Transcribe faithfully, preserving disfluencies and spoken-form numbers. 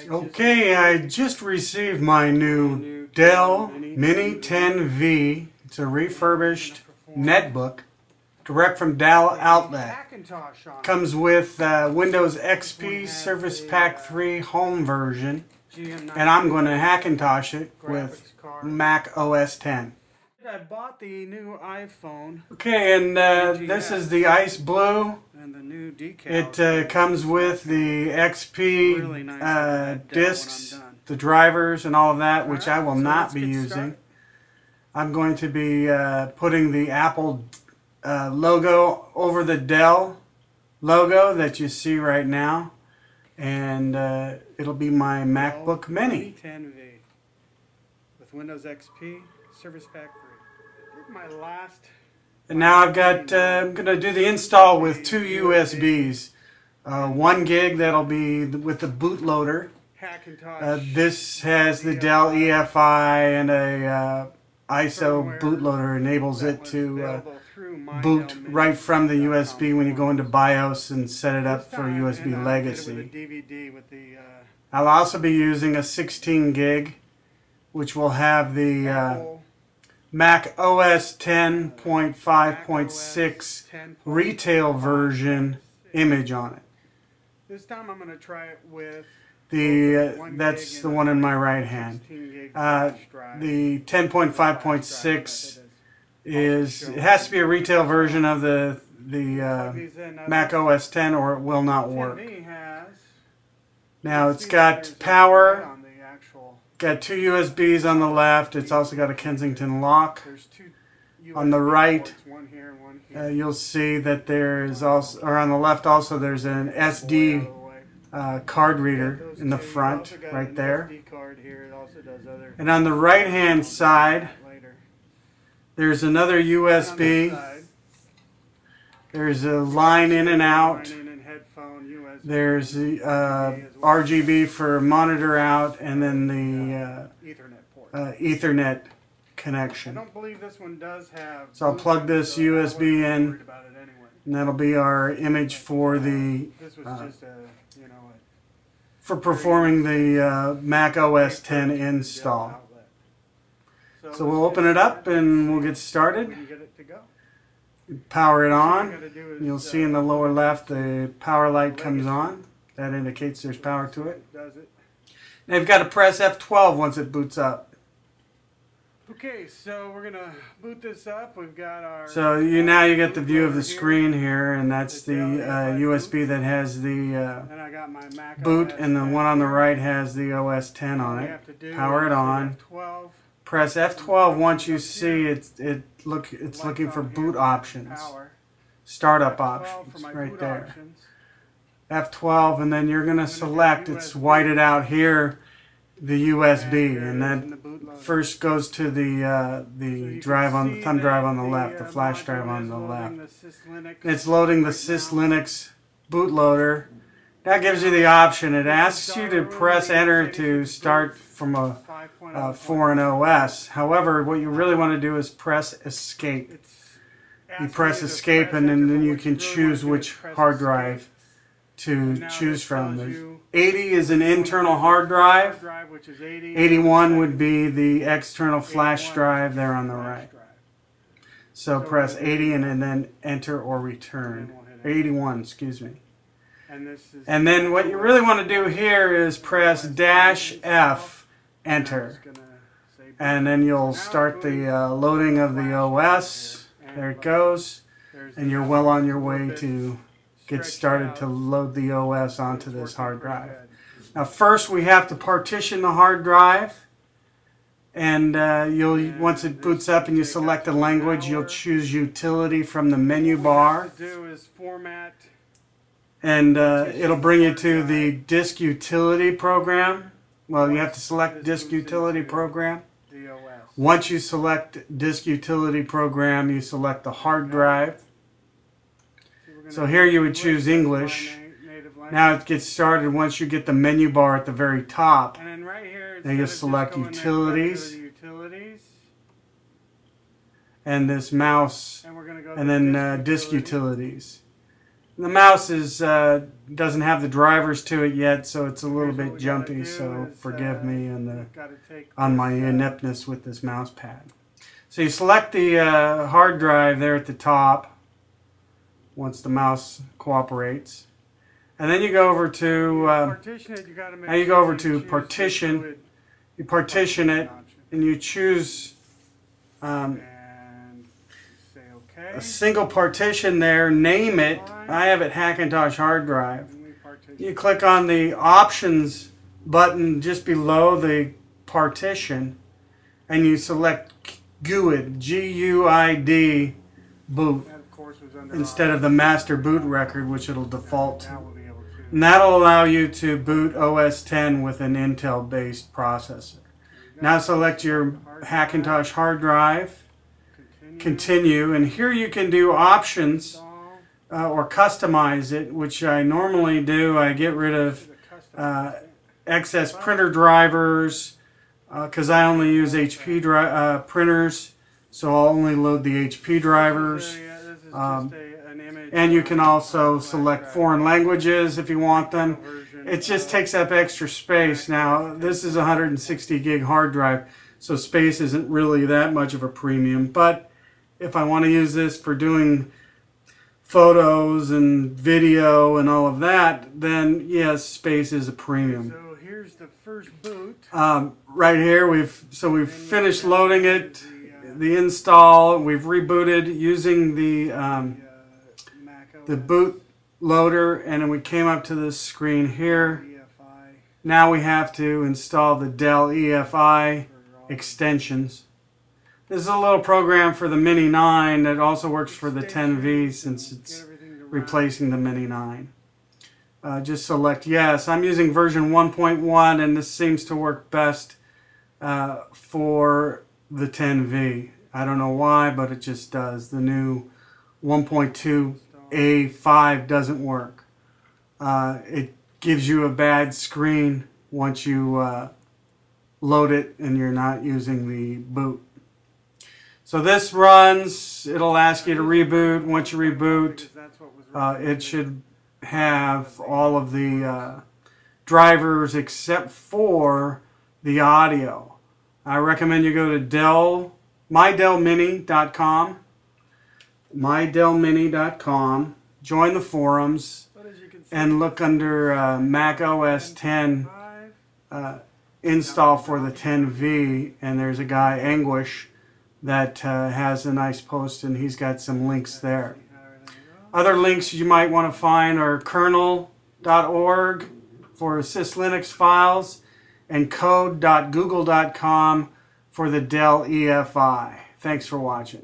I okay, just, I just received my new, new Dell Mini ten V. It's a refurbished netbook, direct from Dell Outlet. Comes with uh, Windows X P Service Pack three Home version, and I'm going to Hackintosh it with Mac O S ten. I bought the new iPhone. Okay, and uh, this is the ice blue. And the new decal. It uh, comes with the X P really nice uh, discs, the drivers, and all of that, all which right, I will so not be using. Started. I'm going to be uh, putting the Apple uh, logo over the Dell logo that you see right now, and uh, it'll be my MacBook Mini ten V with Windows X P Service Pack three. My last. And now I've got. Uh, I'm gonna do the install with two U S Bs. Uh, one gig that'll be with the bootloader. Uh, this has the Dell E F I and a uh, I S O bootloader enables it to uh, boot right from the U S B when you go into BIOS and set it up for U S B legacy. I'll also be using a sixteen gig, which will have the. Uh, Mac O S ten point five point six retail version image on it. This time I'm going to try it with the uh, that's the one in my right hand. Uh, the ten point five point six is it has to be a retail version of the the uh, Mac O S ten or it will not work. Now it's got power. Got two U S Bs on the left. It's also got a Kensington lock. On the right, uh, you'll see that there is also, or on the left also, there's an S D uh, card reader in the front, right there. And on the right-hand side, there's another U S B. There's a line in and out. There's the uh, R G B for monitor out, and then the uh, Ethernet port, uh, Ethernet connection. I don't believe this one does have. So I'll plug this U S B in, and that'll be our image for the uh, for performing the uh, Mac O S ten install. So we'll open it up and we'll get started. Power it on. You'll see in the lower left the power light comes on. That indicates there's power to it. Now you've got to press F twelve once it boots up. Okay, so we're gonna boot this up. We've got our. So you now you get the view of the screen here, and that's the uh, U S B that has the uh, boot, and the one on the right has the O S ten on it. Power it on. Press F twelve once you see it. It look it's looking for boot options, startup options, right there. F twelve, and then you're going to select. It's whited out here, the U S B, and that first goes to the uh, the drive on the thumb drive on the left, the flash drive on the left. It's loading the syslinux bootloader. That gives you the option. It asks you to press enter to start from a uh, foreign O S. However, what you really want to do is press escape. You press escape, and then, then you can choose which hard drive to choose from. The eighty is an internal hard drive. eighty-one would be the external flash drive there on the right. So press eighty and then enter or return. eighty-one, excuse me. And then what you really want to do here is press dash F, enter. And then you'll start the uh, loading of the O S. There it goes. And you're well on your way to get started to load the O S onto this hard drive. Now first we have to partition the hard drive. And uh, you'll once it boots up and you select the language, you'll choose utility from the menu bar. And uh, it'll bring you to the disk utility program. Well, you have to select disk utility program. Once you select disk utility program, you select the hard drive. So here you would choose English. Now it gets started once you get the menu bar at the very top. Then you select utilities. And this mouse, and then uh, disk utilities. The mouse is uh, doesn't have the drivers to it yet, so it's a little bit jumpy, so forgive me on the on my ineptness with this mouse pad. So you select the uh, hard drive there at the top once the mouse cooperates, and then you go over to uh, now you go over to partition. You partition it, and you choose um, a single partition there, name it. I have it Hackintosh hard drive. You click on the options button just below the partition and you select G U I D, G U I D boot instead of the master boot record, which it'll default to. And that'll allow you to boot O S ten with an Intel based processor. Now select your Hackintosh hard drive, continue, and here you can do options uh, or customize it, which I normally do. I get rid of uh, excess printer drivers because uh, I only use H P dri uh, printers, so I'll only load the H P drivers. Um, and you can also select foreign languages if you want them. It just takes up extra space. Now this is a one hundred sixty gig hard drive, so space isn't really that much of a premium, but if I want to use this for doing photos and video and all of that, then yes, space is a premium. So here's the first boot. Um, right here, we've so we've finished loading it, the install. We've rebooted using the um, the boot loader, and then we came up to this screen here. Now we have to install the Dell E F I extensions. This is a little program for the Mini nine that also works for the ten V since it's replacing the Mini nine. Uh, just select yes. I'm using version one point one, and this seems to work best uh, for the ten V. I don't know why, but it just does. The new one point two A five doesn't work. Uh, it gives you a bad screen once you uh, load it and you're not using the boot. So this runs, it'll ask you to reboot. Once you reboot, uh, it should have all of the uh, drivers except for the audio. I recommend you go to Dell, my dell mini dot com, my dell mini dot com, join the forums, and look under uh, Mac O S ten uh, install for the ten V, and there's a guy, Anguish, that uh, has a nice post, and he's got some links there. Other links you might want to find are kernel dot org for syslinux files and code dot google dot com for the Dell E F I. Thanks for watching.